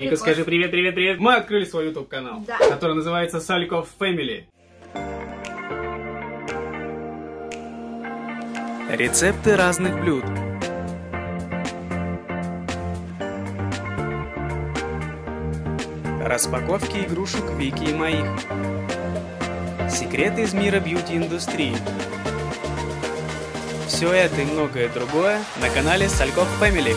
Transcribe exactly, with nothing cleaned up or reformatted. Ника, скажи привет, привет, привет. Мы открыли свой YouTube канал, да. который называется Salkov Family. Рецепты разных блюд. Распаковки игрушек Вики и моих. Секреты из мира бьюти-индустрии. Все это и многое другое на канале Salkov Family.